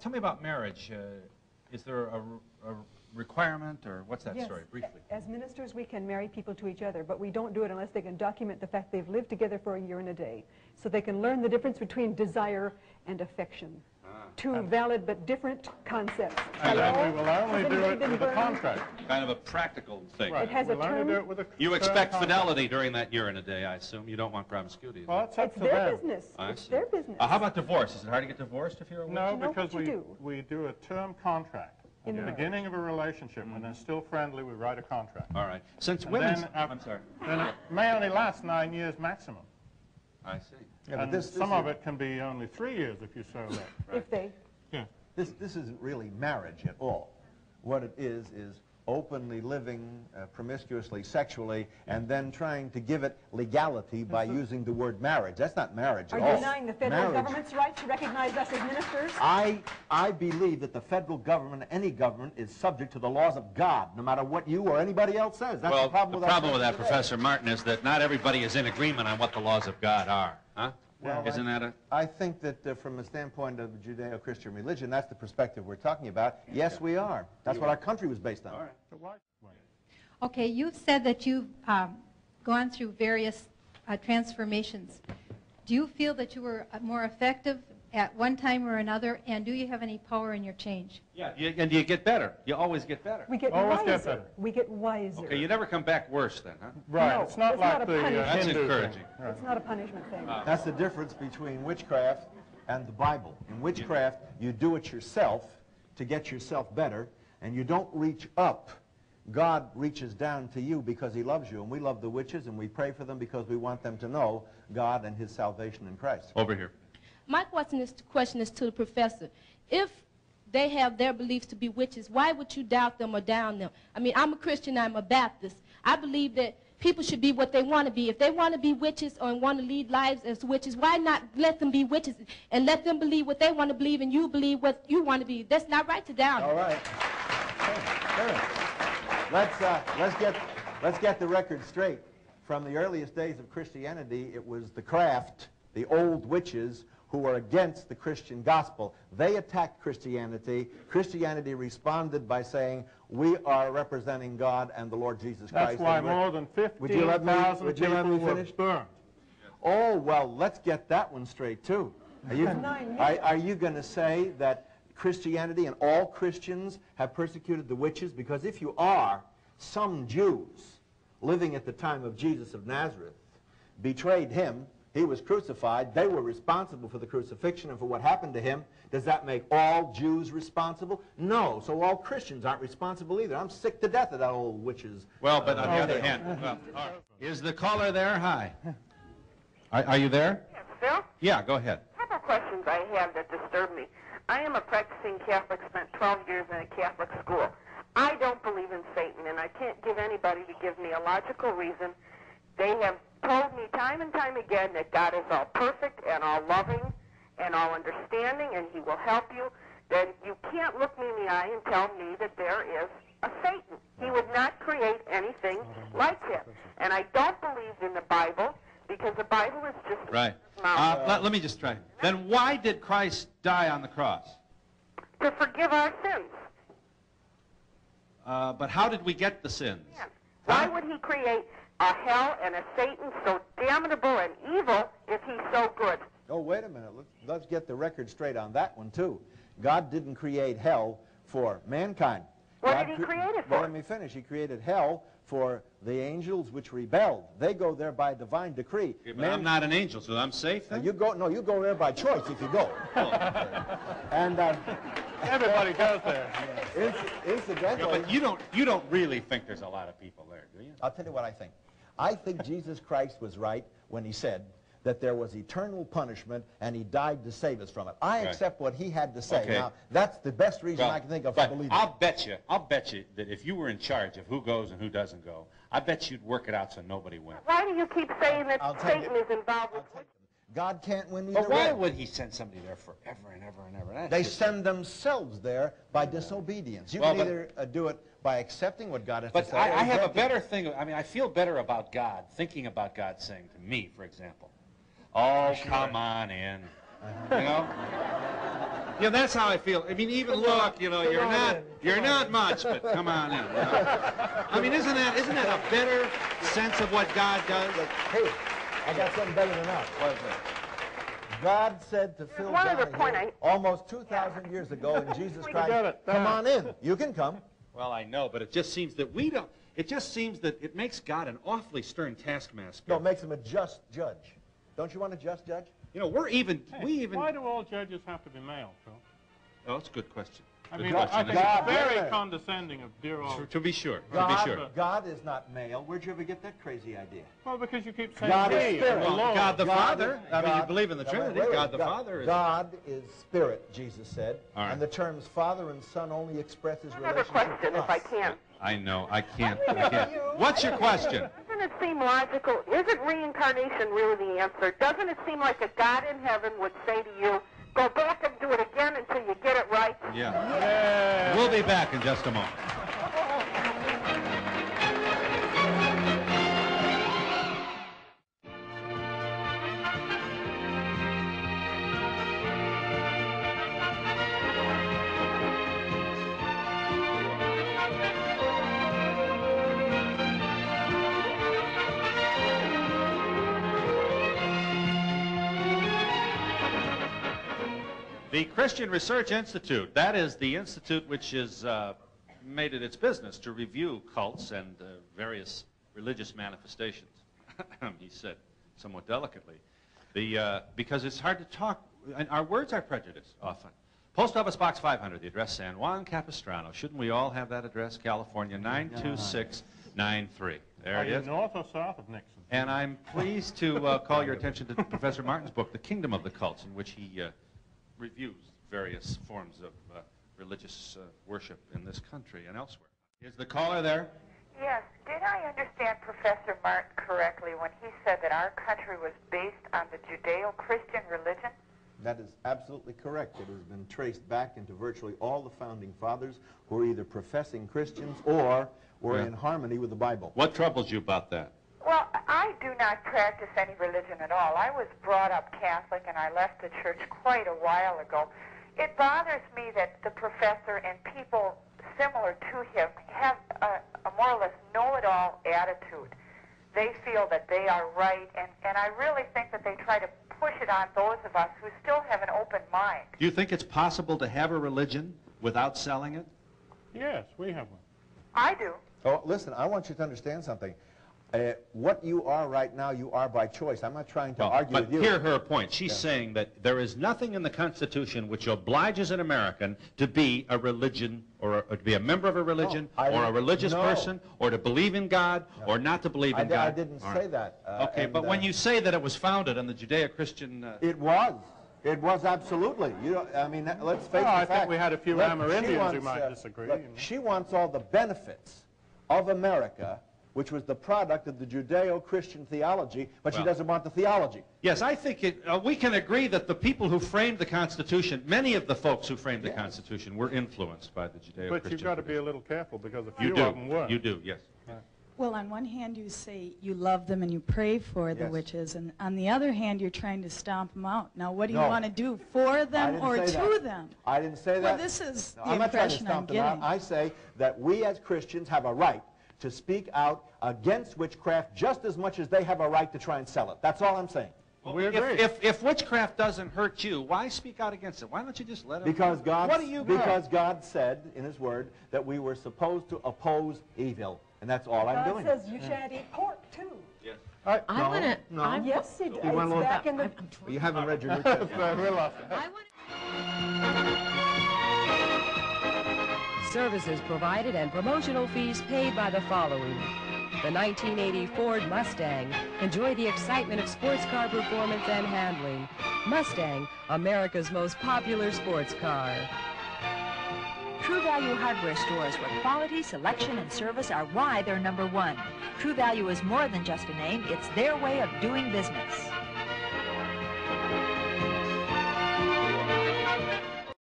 Tell me about marriage. Is there a requirement, or what's that story? Briefly. As ministers, we can marry people to each other, but we don't do it unless they can document the fact they've lived together for a year and a day, so they can learn the difference between desire and affection. Two valid but different concepts. And then we will only do it with a contract. Kind of a practical thing. Right. It has a term. Do it with a you expect fidelity during that year and a day, I assume. You don't want promiscuity. Well, that's up to them. It's their business. How about divorce? Is it hard to get divorced if you're a woman? No, because we do a term contract. In the beginning of a relationship, when they're still friendly, we write a contract. All right. Since women... I'm sorry. Then it may only last 9 years maximum. I see. Yeah, but some of it can be only 3 years if you sow that. If they... Yeah. This isn't really marriage at all. What it is openly living promiscuously, sexually, and then trying to give it legality by using the word marriage. That's not marriage at all. Are you denying the federal government's right to recognize us as ministers? I believe that the federal government, any government, is subject to the laws of God, no matter what you or anybody else says. That's the problem with that. Well, the problem with that, Professor Martin, is that not everybody is in agreement on what the laws of God are. Huh? Well, isn't that a... I think that from the standpoint of Judeo-Christian religion, that's the perspective we're talking about. Yes, we are. That's what our country was based on. All right. Okay, you've said that you've gone through various transformations. Do you feel that you were more effective at one time or another, and do you have any power in your change? Yeah, and you get better. You always get better. We get wiser. We get wiser. Okay, you never come back worse then, huh? Right. No, it's not like the that's encouraging. Right. It's not a punishment thing. That's the difference between witchcraft and the Bible. In witchcraft, you do it yourself to get yourself better, and you don't reach up. God reaches down to you because he loves you, and we love the witches, and we pray for them because we want them to know God and his salvation in Christ. Over here. My question is to the professor. If they have their beliefs to be witches, why would you doubt them or down them? I mean, I'm a Christian, I'm a Baptist. I believe that people should be what they want to be. If they want to be witches or want to lead lives as witches, why not let them be witches and let them believe what they want to believe and you believe what you want to be? That's not right to doubt them. All right. Let's get the record straight. From the earliest days of Christianity, it was the craft, the old witches, who were against the Christian gospel. They attacked Christianity. Christianity responded by saying, we are representing God and the Lord Jesus Christ. That's why more than 15,000 people were burned. Oh, well, let's get that one straight, too. Are you going to say that Christianity and all Christians have persecuted the witches? Because if you are, some Jews living at the time of Jesus of Nazareth betrayed him. He was crucified. They were responsible for the crucifixion and for what happened to him. Does that make all Jews responsible? No. So all Christians aren't responsible either. I'm sick to death of that old witches. Well, but on the other hand, is the caller there? Hi. Are you there? Yes, Phil? Yeah, go ahead. A couple questions I have that disturb me. I am a practicing Catholic, spent 12 years in a Catholic school. I don't believe in Satan, and I can't give anybody to give me a logical reason. They have told me time and time again that God is all perfect and all loving and all understanding, and he will help you, that you can't look me in the eye and tell me that there is a Satan. He would not create anything like him. And I don't believe in the Bible, because the Bible is just... Right. Let me just try. Then why did Christ die on the cross? To forgive our sins. But how did we get the sins? Yeah. Why would he create... a hell and a Satan so damnable and evil if he's so good? Oh, wait a minute. Let's get the record straight on that one, too. God didn't create hell for mankind. What did he create it for? Well, let me finish. He created hell for the angels which rebelled. They go there by divine decree. Yeah, but I'm not an angel, so I'm safe then? You go there by choice if you go. And... everybody goes there. Incidentally... Yeah, but you don't really think there's a lot of people there, do you? I'll tell you what I think. I think Jesus Christ was right when he said that there was eternal punishment and he died to save us from it. I accept what he had to say. Okay. Now, that's the best reason I can think of for believing. I'll bet you that if you were in charge of who goes and who doesn't go, I bet you'd work it out so nobody wins. Why do you keep saying that Satan is involved with it? God can't win either way. But why would he send somebody there forever and ever and ever? They send themselves there by disobedience. You can either do it by accepting what God has to say. But I have a better thing. I mean, I feel better about God, thinking about God saying to me, for example, oh, come on in. You know? Yeah, that's how I feel. I mean, even look, you know, you're not much, but come on in. You know? I mean, isn't that a better sense of what God does? But, hey, I got something better than that. What is it? God said to Phil Donahue almost 2,000 years ago, and Jesus Christ, come on in. You can come. Well, I know, but it just seems that we don't. It just seems that it makes God an awfully stern taskmaster. No, it makes him a just judge. Don't you want a just judge? You know, we even... Why do all judges have to be male, Phil? Oh, that's a good question. I mean, I think it's very condescending of dear old... To be sure, God is not male. Where'd you ever get that crazy idea? Well, because you keep saying... God is spirit. Well, God the Father. I mean, you believe in the Trinity. God the Father is... God is spirit, Jesus said. All right. And the terms Father and Son only express his relationship to us. Another question, if I can. I know, I can't. What's your question? Doesn't it seem logical? Isn't reincarnation really the answer? Doesn't it seem like a God in heaven would say to you, go back and do it again until you get it right? Yeah. We'll be back in just a moment. The Christian Research Institute, that is the institute which has made it its business to review cults and various religious manifestations, he said somewhat delicately, because it's hard to talk, and our words are prejudiced often. Post Office Box 500, the address San Juan Capistrano. Shouldn't we all have that address? California 92693. There it is. North or south of Nixon? And I'm pleased to call your attention to Professor Martin's book, The Kingdom of the Cults, in which he reviews various forms of religious worship in this country and elsewhere. Is the caller there? Yes. Did I understand Professor Martin correctly when he said that our country was based on the Judeo-Christian religion? That is absolutely correct. It has been traced back into virtually all the founding fathers who were either professing Christians or were in harmony with the Bible. What troubles you about that? Well, I do not practice any religion at all. I was brought up Catholic, and I left the church quite a while ago. It bothers me that the professor and people similar to him have a more or less know-it-all attitude. They feel that they are right, and I really think that they try to push it on those of us who still have an open mind. Do you think it's possible to have a religion without selling it? Yes, we have one. I do. Oh, listen, I want you to understand something. What you are right now, you are by choice. I'm not trying to argue with you. But hear her point. She's saying that there is nothing in the Constitution which obliges an American to be a religion or to be a member of a religion or a religious person or to believe in God or not to believe in God. I didn't say that. Okay, but when you say that it was founded on the Judeo-Christian... It was. It was absolutely. You know, I mean, let's face the fact. I think we had a few Amerindians who might disagree. Look, she wants all the benefits of America, which was the product of the Judeo-Christian theology, but she doesn't want the theology. Yes, I think we can agree that the people who framed the Constitution, many of the folks who framed the Constitution were influenced by the Judeo-Christian. But you've got to be a little careful because a few of them were. You do, yes. Yeah. Well, on one hand you say you love them and you pray for the witches, and on the other hand you're trying to stomp them out. Now, what do you want to do, for them or to them? I didn't say that. Well, this is the impression I'm getting. I'm not trying to stomp them out. I say that we as Christians have a right to speak out against witchcraft just as much as they have a right to try and sell it. That's all I'm saying. Well, if witchcraft doesn't hurt you, why speak out against it? Why don't you just let it? Because God said in his word that we were supposed to oppose evil, and that's all I'm doing. God says you shan't eat pork too. Yes. Yes, he does. You haven't read your book. Services provided and promotional fees paid by the following. The 1980 Ford Mustang. Enjoy the excitement of sports car performance and handling. Mustang, America's most popular sports car. True Value hardware stores where quality, selection, and service are why they're number one. True Value is more than just a name. It's their way of doing business.